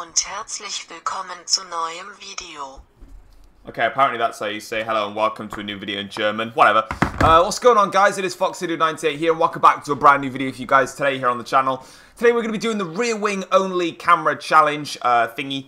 und herzlich willkommen zu neuem video. Okay, apparently that's how you say hello and welcome to a new video in German. Whatever. What's going on, guys? It is Foxydude98 here, and welcome back to a brand new video for you guys today here on the channel. Today we're going to be doing the rear wing only camera challenge thingy.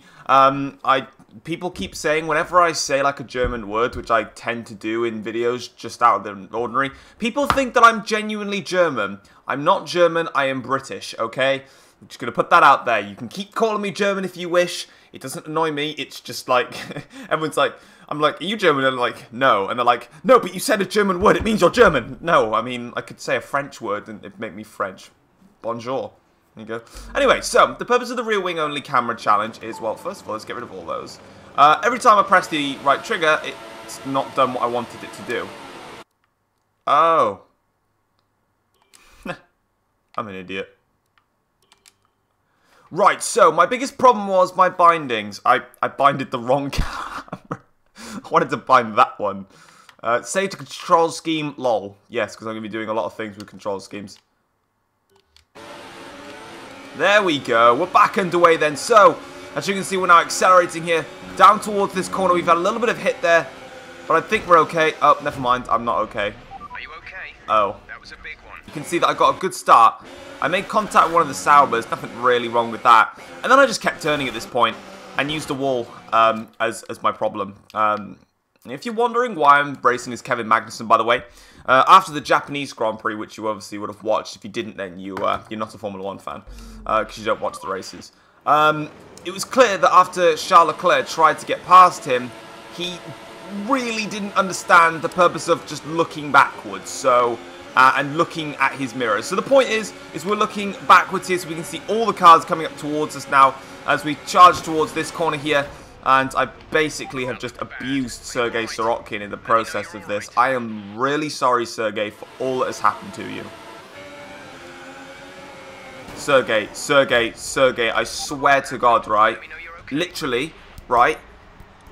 People keep saying, whenever I say like a German word, which I tend to do in videos just out of the ordinary, people think that I'm genuinely German. I'm not German, I am British, okay? I'm just going to put that out there. You can keep calling me German if you wish. It doesn't annoy me. It's just like, everyone's like, I'm like, are you German? And they're like, no. And they're like, no, but you said a German word. It means you're German. No, I mean, I could say a French word and it'd make me French. Bonjour. There you go. Anyway, so the purpose of the rear wing only camera challenge is, well, first of all, let's get rid of all those. Every time I press the right trigger, it's not done what I wanted it to do. Oh. I'm an idiot. Right, so my biggest problem was my bindings. I binded the wrong camera. I wanted to bind that one. Save to control scheme, lol. Yes, because I'm going to be doing a lot of things with control schemes. There we go. We're back underway then. So, as you can see, we're now accelerating here. Down towards this corner. We've had a little bit of hit there. But I think we're okay. Oh, never mind. I'm not okay. Are you okay? Oh. That was a big one. You can see that I got a good start. I made contact with one of the Saubers, nothing really wrong with that. And then I just kept turning at this point and used the wall as my problem. If you're wondering why I'm bracing as Kevin Magnussen, by the way, after the Japanese Grand Prix, which you obviously would have watched, if you didn't then you're not a Formula 1 fan, because you don't watch the races. It was clear that after Charles Leclerc tried to get past him, he really didn't understand the purpose of just looking backwards, so... and looking at his mirrors. So the point is we're looking backwards here so we can see all the cars coming up towards us now as we charge towards this corner here. And I basically have just abused Sergey Sirotkin in the process of this. I am really sorry, Sergey, for all that has happened to you. Sergey, Sergey, Sergey, I swear to God, right? Literally, right?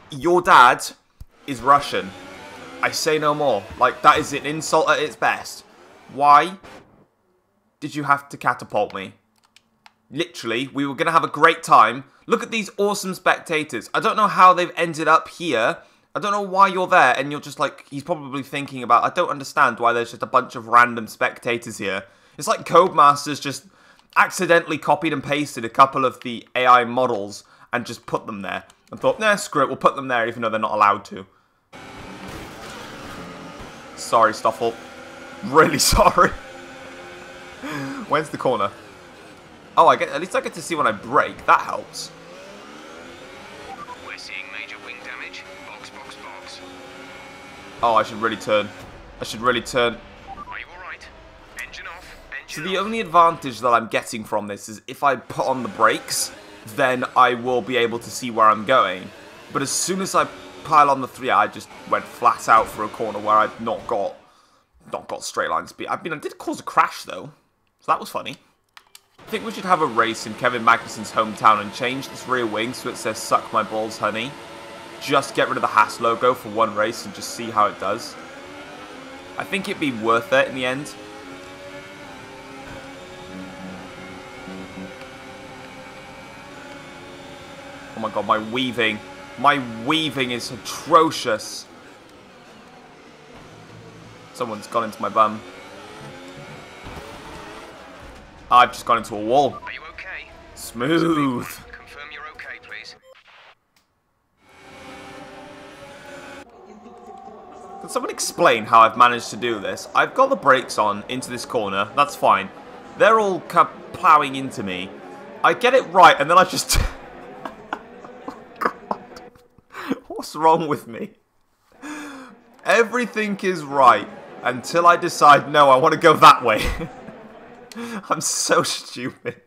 Your dad is Russian. I say no more. Like, that is an insult at its best. Why did you have to catapult me? Literally, we were going to have a great time. Look at these awesome spectators. I don't know how they've ended up here. I don't know why you're there. And you're just like, he's probably thinking about, I don't understand why there's just a bunch of random spectators here. It's like Codemasters just accidentally copied and pasted a couple of the AI models and just put them there. And thought, nah, screw it, we'll put them there even though they're not allowed to. Sorry, Stoffel. Really sorry. When's the corner? Oh, at least I get to see when I brake. That helps. We're seeing major wing damage. Box, box, box. Oh, I should really turn. I should really turn. Are you all right? Engine off. Engine off. So the only advantage that I'm getting from this is if I put on the brakes, then I will be able to see where I'm going. But as soon as I pile on the three, I just went flat out for a corner where I've not got straight line speed. I mean, I did cause a crash though, so that was funny. I think we should have a race in Kevin Magnussen's hometown and change this rear wing so it says "Suck my balls, honey." Just get rid of the Haas logo for one race and just see how it does. I think it'd be worth it in the end. Oh my God, my weaving. My weaving is atrocious. Someone's gone into my bum. I've just gone into a wall. Are you okay? Smooth. Confirm you're okay, please. Can someone explain how I've managed to do this? I've got the brakes on into this corner. That's fine. They're all plowing into me. I get it right, and then I just... What's wrong with me? Everything is right until I decide, no, I want to go that way. I'm so stupid.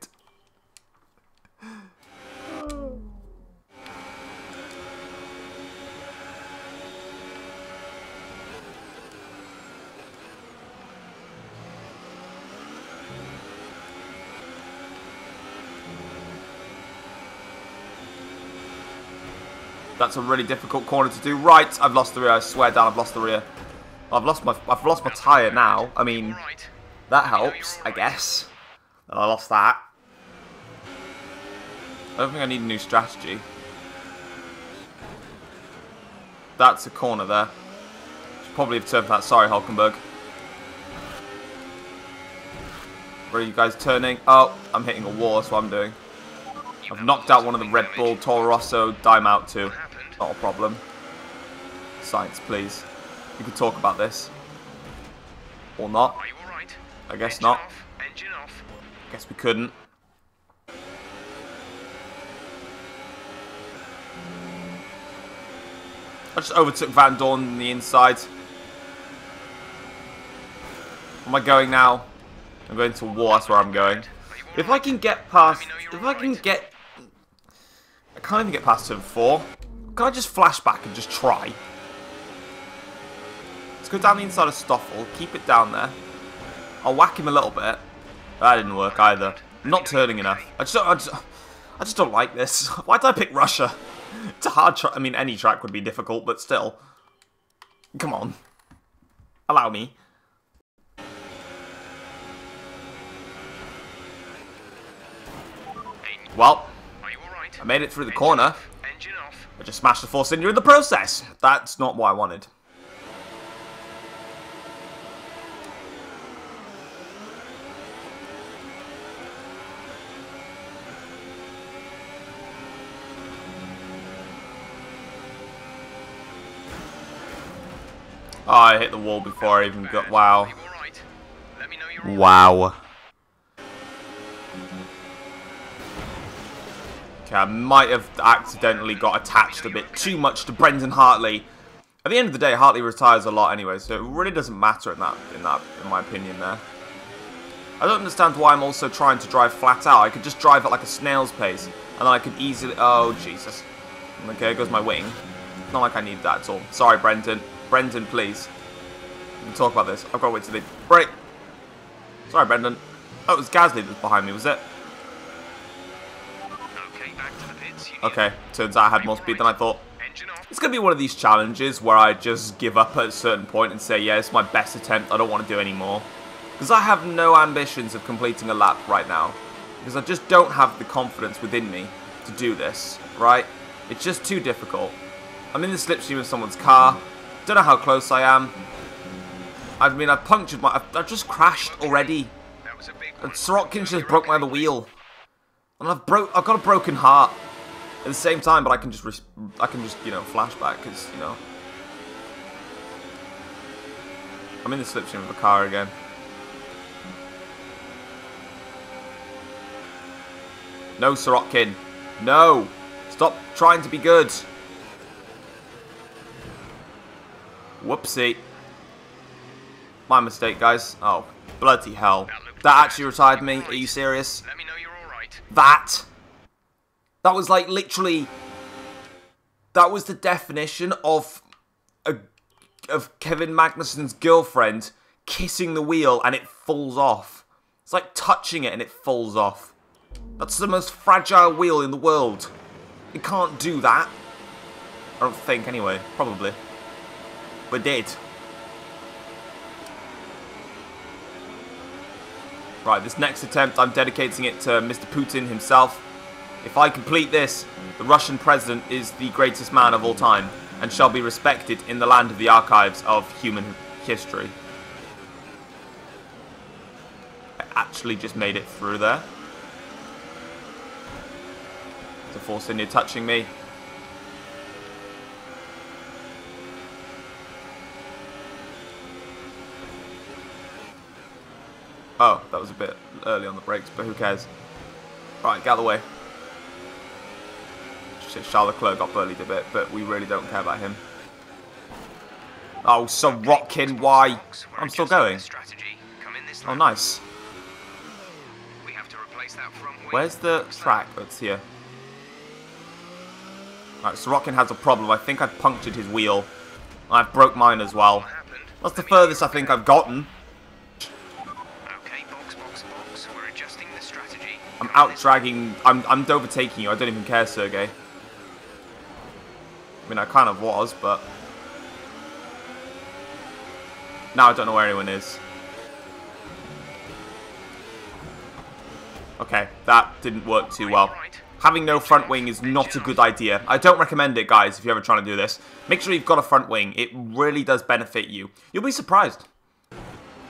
That's a really difficult corner to do. Right, I've lost the rear. I swear down, I've lost the rear. I've lost my tyre now. I mean, that helps, I guess. I lost that. I don't think I need a new strategy. That's a corner there. Should probably have turned for that. Sorry, Hulkenberg. Where are you guys turning? Oh, I'm hitting a wall. That's what I'm doing. I've knocked out one of the Red Bull Toro Rosso. Dime out too. Not a problem. Science, please. You can talk about this. Or not. I guess not. I guess we couldn't. I just overtook Vandoorne on the inside. Where am I going now? I'm going to war. That's where I'm going. If I can get past, I can't even get past turn 4. Can I just flash back and just try? Let's go down the inside of Stoffel. Keep it down there. I'll whack him a little bit. That didn't work either. I'm not turning enough. I just don't like this. Why did I pick Russia? It's a hard track. I mean, any track would be difficult, but still. Come on. Allow me. Well, I made it through the corner. I just smashed the Force India in the process. That's not what I wanted. Oh, I hit the wall before I even got... Wow. Wow. Okay, I might have accidentally got attached a bit too much to Brendan Hartley. At the end of the day, Hartley retires a lot anyway, so it really doesn't matter in my opinion there. I don't understand why I'm also trying to drive flat out. I could just drive at like a snail's pace, and then I could easily... Oh, Jesus. Okay, there goes my wing. It's not like I need that at all. Sorry, Brendan. Brendan, please. We can talk about this. I've got to wait till the break. Sorry, Brendan. Oh, it was Gasly that was behind me, was it? Okay, back to the pits. Okay, turns out I had more speed than I thought. It's going to be one of these challenges where I just give up at a certain point and say, yeah, it's my best attempt. I don't want to do any more. Because I have no ambitions of completing a lap right now. Because I just don't have the confidence within me to do this, right? It's just too difficult. I'm in the slipstream of someone's car. Don't know how close I am. I mean, I've punctured my... I've just crashed already. And Sirotkin just broke my other wheel. And I've got a broken heart at the same time, but I can just... you know, flashback because, you know... I'm in the slipstream of a car again. No, Sirotkin. No. Stop trying to be good. Whoopsie. My mistake, guys. Oh, bloody hell. That actually retired me. Are you serious? Let me know you're all right. That was like literally... That was the definition of Kevin Magnussen's girlfriend kissing the wheel and it falls off. It's like touching it and it falls off. That's the most fragile wheel in the world. It can't do that. I don't think, anyway. Probably. We're dead. Right, this next attempt, I'm dedicating it to Mr. Putin himself. If I complete this, the Russian president is the greatest man of all time and shall be respected in the land of the archives of human history. I actually just made it through there. The Force India touching me. Oh, that was a bit early on the brakes, but who cares? Right, get out of the way. Shit, Charles Leclerc got bullied a bit, but we really don't care about him. Oh, Sirotkin, why? I'm still going. Oh, nice. Where's the track? Oh, it's here. Alright, Sirotkin has a problem. I think I've punctured his wheel. I've broke mine as well. That's the furthest I think I've gotten. I'm out-dragging. I'm overtaking you. I don't even care, Sergey. I mean, I kind of was, but... Now I don't know where anyone is. Okay, that didn't work too well. having no front wing is not a good idea. I don't recommend it, guys, if you're ever trying to do this. Make sure you've got a front wing. It really does benefit you. You'll be surprised.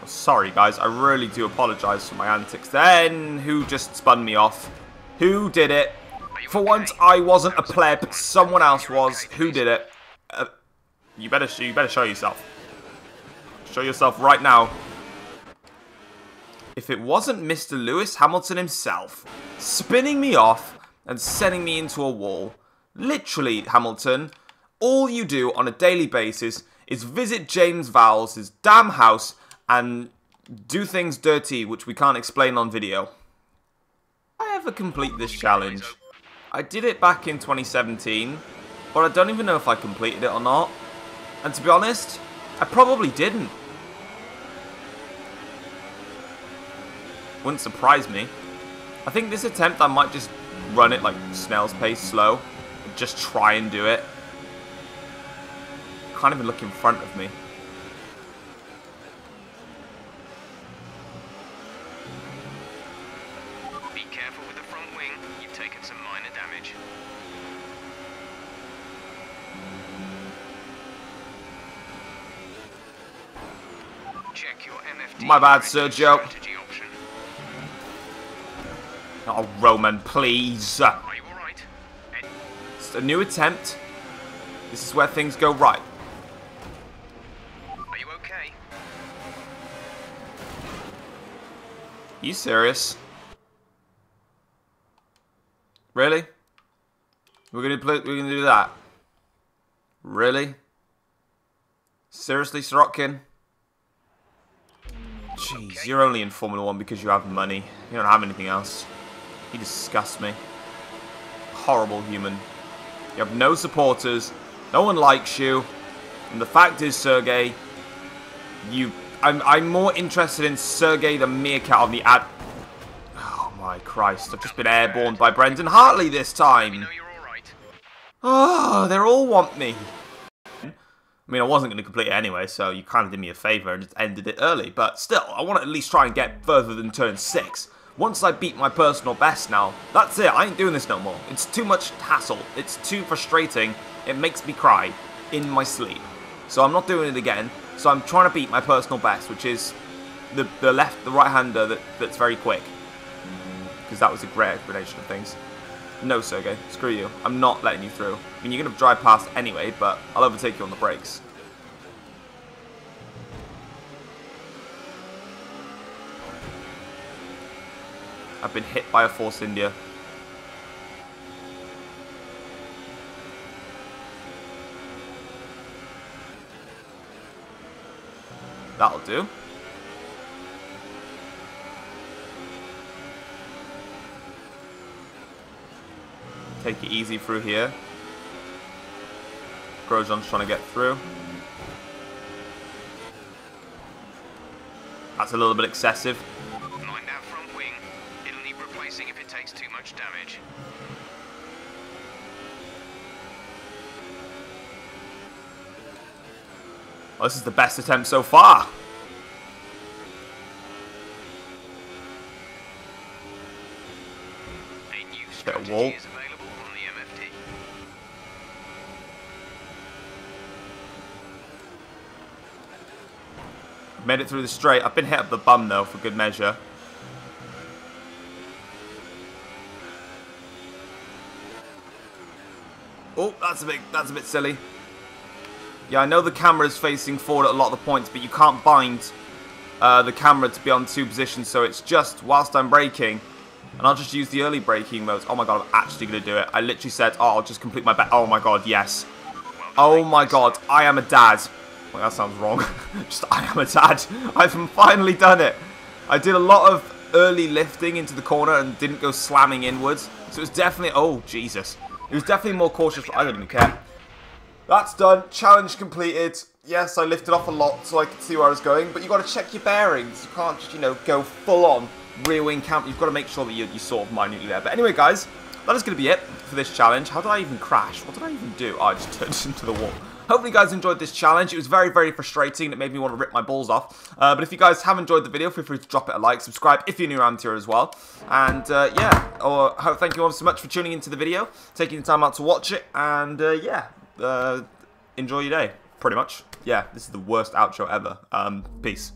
Sorry, guys. I really do apologize for my antics. Then, who just spun me off? Who did it? For once, I wasn't a pleb. Someone else was. Who did it? You better show yourself. Show yourself right now. If it wasn't Mr. Lewis Hamilton himself, spinning me off and sending me into a wall. Literally, Hamilton, all you do on a daily basis is visit James Vowles' his damn house and do things dirty, which we can't explain on video. I ever complete this challenge? I did it back in 2017, but I don't even know if I completed it or not. And to be honest, I probably didn't. Wouldn't surprise me. I think this attempt I might just run it like snail's pace slow. Just try and do it. Can't even look in front of me. Be careful with the front wing. You've taken some minor damage. Check your MFD. My bad, Sergio. Oh, Roman, please. Are you all right? It's a new attempt. This is where things go right. Are you okay? Are you serious? Really? We're gonna do that? Really? Seriously, Sirotkin? Jeez, okay. You're only in Formula 1 because you have money. You don't have anything else. You disgust me. Horrible human. You have no supporters. No one likes you. And the fact is, Sergey, I'm more interested in Sergey the Meerkat on the ad. Oh my Christ! I've just been airborne by Brendan Hartley this time. Oh, they all want me. I mean, I wasn't going to complete it anyway, so you kind of did me a favour and just ended it early. But still, I want to at least try and get further than turn 6. Once I beat my personal best now, that's it. I ain't doing this no more. It's too much hassle. It's too frustrating. It makes me cry in my sleep. So I'm not doing it again. So I'm trying to beat my personal best, which is the right-hander that's very quick. Because that was a great explanation of things. No, Sergey, screw you. I'm not letting you through. I mean, you're going to drive past anyway, but I'll overtake you on the brakes. I've been hit by a Force India. That'll do. Take it easy through here. Grosjean's trying to get through. That's a little bit excessive. If it takes too much damage. Well, this is the best attempt so far. A new strategy is available on the MFD. I've made it through the straight. I've been hit up the bum though for good measure. Oh, that's a bit silly. Yeah, I know the camera's facing forward at a lot of the points, but you can't bind the camera to be on two positions, so it's just whilst I'm braking, and I'll just use the early braking modes. Oh my god, I'm actually going to do it. I literally said, oh, I'll just complete my bet. Oh my god, yes. Oh my god, I am a dad. Well, that sounds wrong. Just, I am a dad. I've finally done it. I did a lot of early lifting into the corner and didn't go slamming inwards, so it's definitely, oh, Jesus. It was definitely more cautious, but I don't even care. That's done. Challenge completed. Yes, I lifted off a lot so I could see where I was going, but you've got to check your bearings. You can't just, you know, go full on rear wing camp. You've got to make sure that you're sort of minutely there. But anyway, guys, that is going to be it for this challenge. How did I even crash? What did I even do? Oh, I just turned into the wall. Hopefully you guys enjoyed this challenge. It was very, very frustrating. It made me want to rip my balls off. But if you guys have enjoyed the video, feel free to drop it a like. Subscribe if you're new around here as well. And yeah, thank you all so much for tuning into the video, taking the time out to watch it. And yeah, enjoy your day, pretty much. Yeah, this is the worst outro ever. Peace.